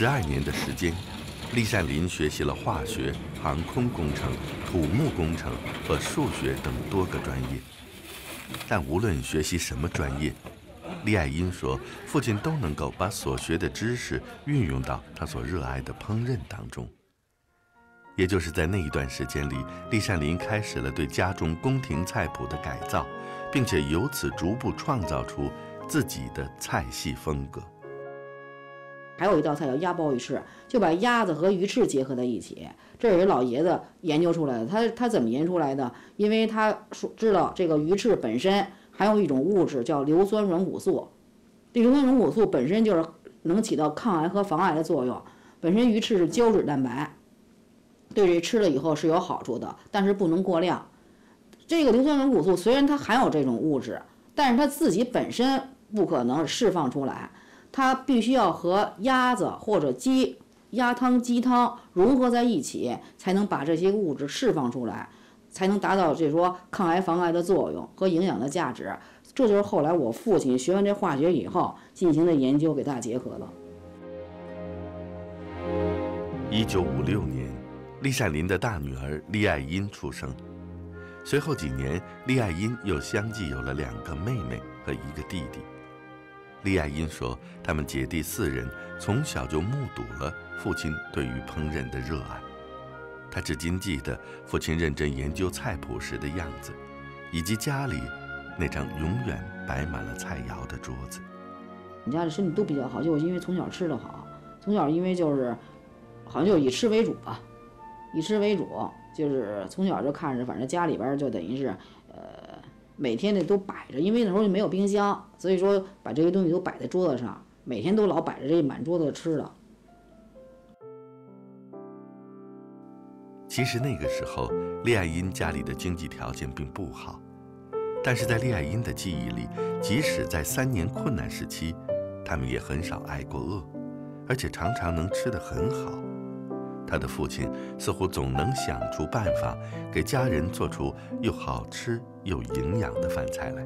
12年的时间，栗善林学习了化学、航空工程、土木工程和数学等多个专业。但无论学习什么专业，栗爱英说，父亲都能够把所学的知识运用到他所热爱的烹饪当中。也就是在那一段时间里，栗善林开始了对家中宫廷菜谱的改造，并且由此逐步创造出自己的菜系风格。 还有一道菜叫鸭包鱼翅，就把鸭子和鱼翅结合在一起。这也是老爷子研究出来的。他怎么研究出来的？因为他说知道这个鱼翅本身含有一种物质叫硫酸软骨素，这硫酸软骨素本身就是能起到抗癌和防癌的作用。本身鱼翅是胶质蛋白，对这吃了以后是有好处的，但是不能过量。这个硫酸软骨素虽然它含有这种物质，但是它自己本身不可能释放出来。 它必须要和鸭子或者鸡、鸭汤、鸡汤融合在一起，才能把这些物质释放出来，才能达到这说抗癌、防癌的作用和营养的价值。这就是后来我父亲学完这化学以后进行的研究，给它结合了。1956年，栗善林的大女儿栗爱英出生，随后几年，栗爱英又相继有了2个妹妹和1个弟弟。 栗爱英说：“他们姐弟4人从小就目睹了父亲对于烹饪的热爱。他至今记得父亲认真研究菜谱时的样子，以及家里那张永远摆满了菜肴的桌子。我们家的身体都比较好，就是因为从小吃得好，从小因为就是好像就以吃为主吧，以吃为主，就是从小就看着，反正家里边就等于是每天的都摆着，因为那时候就没有冰箱，所以说把这些东西都摆在桌子上，每天都老摆着这满桌子吃的。其实那个时候，栗爱英家里的经济条件并不好，但是在栗爱英的记忆里，即使在3年困难时期，他们也很少挨过饿，而且常常能吃得很好。 他的父亲似乎总能想出办法，给家人做出又好吃又营养的饭菜来。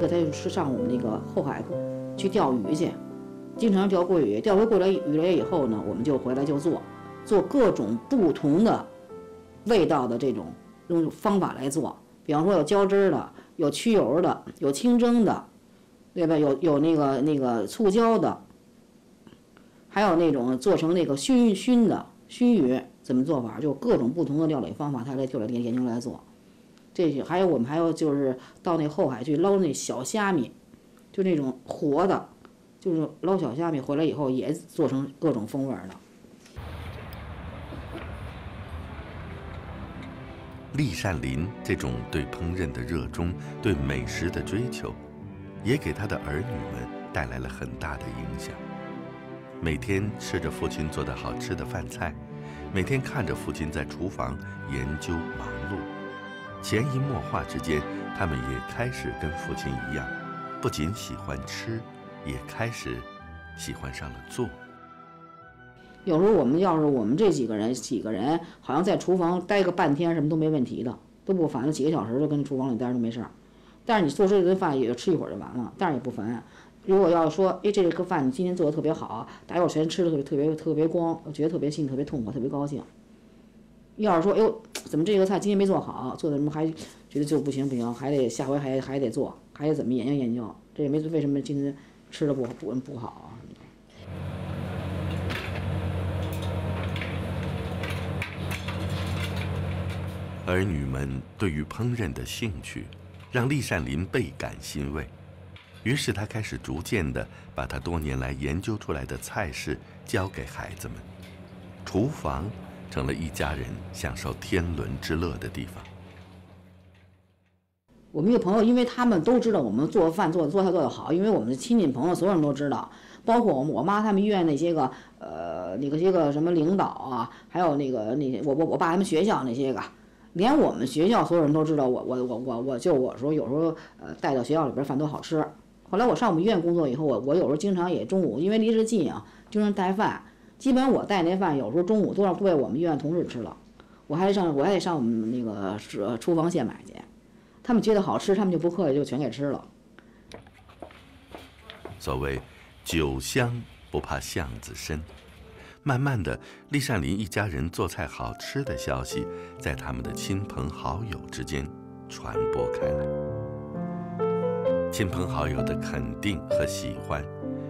他就是上我们那个后海去钓鱼去，经常钓桂鱼，钓回过来鱼来以后呢，我们就回来就做各种不同的味道的这种用方法来做，比方说有浇汁的，有去油的，有清蒸的，对吧？有那个醋椒的。 还有那种做成那个熏鱼怎么做法，就各种不同的料理方法，他来就来研究来做。这些还有我们还有就是到那后海去捞那小虾米，就那种活的，就是捞小虾米回来以后也做成各种风味的。栗善林这种对烹饪的热衷、对美食的追求，也给他的儿女们带来了很大的影响。 每天吃着父亲做的好吃的饭菜，每天看着父亲在厨房研究忙碌，潜移默化之间，他们也开始跟父亲一样，不仅喜欢吃，也开始喜欢上了做。有时候我们这几个人，好像在厨房待个半天，什么都没问题的，都不烦，几个小时就跟厨房里待着都没事儿。但是你做这顿饭也就吃一会儿就完了，但是也不烦。 如果要说，哎，这个饭你今天做的特别好，大家有时间吃的特别光，我觉得特别兴奋、特别痛快、特别高兴。要是说，哎呦，怎么这个菜今天没做好，做的什么还觉得就不行，还得下回还得做，还得怎么研究，这也没为什么今天吃的不好啊。儿女们对于烹饪的兴趣，让栗善林倍感欣慰。 于是他开始逐渐地把他多年来研究出来的菜式教给孩子们，厨房成了一家人享受天伦之乐的地方。我们一个朋友，因为他们都知道我们做饭做菜做得好，因为我们的亲戚朋友所有人都知道，包括我妈他们医院那些个那些个什么领导啊，还有那些我爸他们学校那些个。 连我们学校所有人都知道我说有时候带到学校里边饭都好吃。后来我上我们医院工作以后，我有时候经常也中午因为离着近啊，经常带饭。基本我带那饭有时候中午都让我们医院同事吃了，我还得上我们那个厨房现买去。他们觉得好吃，他们就不客气就全给吃了。所谓酒香不怕巷子深。慢慢的，栗善林一家人做菜好吃的消息，在他们的亲朋好友之间传播开来。亲朋好友的肯定和喜欢，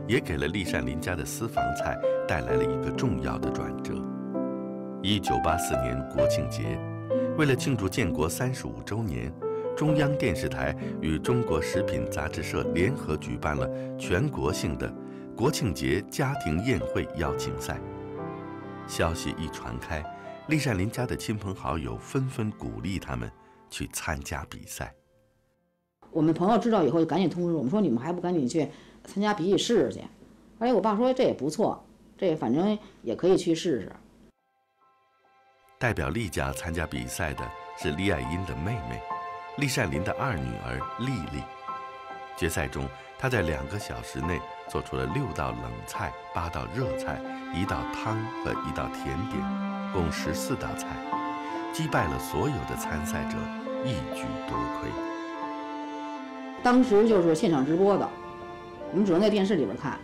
也给了栗善林家的私房菜带来了一个重要的转折。1984年国庆节，为了庆祝建国35周年。 中央电视台与中国食品杂志社联合举办了全国性的国庆节家庭宴会邀请赛。消息一传开，栗善林家的亲朋好友纷纷鼓励他们去参加比赛。我们朋友知道以后就赶紧通知我们说：“你们还不赶紧去参加比试去？”而且我爸说：“这也不错，这反正也可以去试试。”代表栗家参加比赛的是栗爱英的妹妹。 栗善林的二女儿栗栗，决赛中，她在2个小时内做出了6道冷菜、8道热菜、1道汤和1道甜点，共14道菜，击败了所有的参赛者，一举夺魁。当时就是现场直播的，我们只能在电视里边看。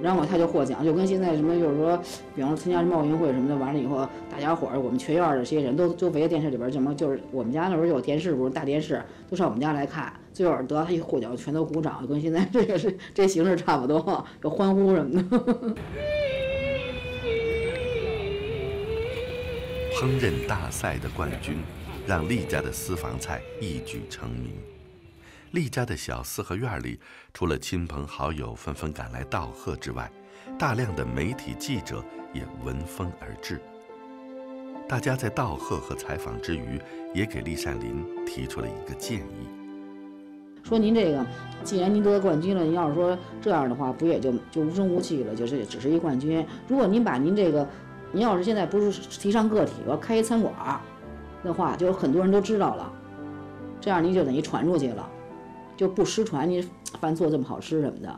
然后她就获奖，就跟现在什么就是说，比方说参加什么奥运会什么的，完了以后。 大家伙儿，我们全院的这些人都围在电视里边，怎么就是我们家那时候有电视，不是大电视，都上我们家来看。最后得到他一获奖，全都鼓掌，跟现在这个是这形式差不多，有欢呼什么的。烹饪大赛的冠军，让栗家的私房菜一举成名。栗家的小四合院里，除了亲朋好友纷纷赶来道贺之外，大量的媒体记者也闻风而至。 大家在道贺和采访之余，也给栗善林提出了一个建议，说：“您这个，既然您得冠军了，您要是说这样的话，不也就无声无气了？就是只是一冠军。如果您把您这个，您要是现在不是提倡个体，我要开一餐馆的话，就有很多人都知道了，这样您就等于传出去了，就不失传您饭做这么好吃什么的。”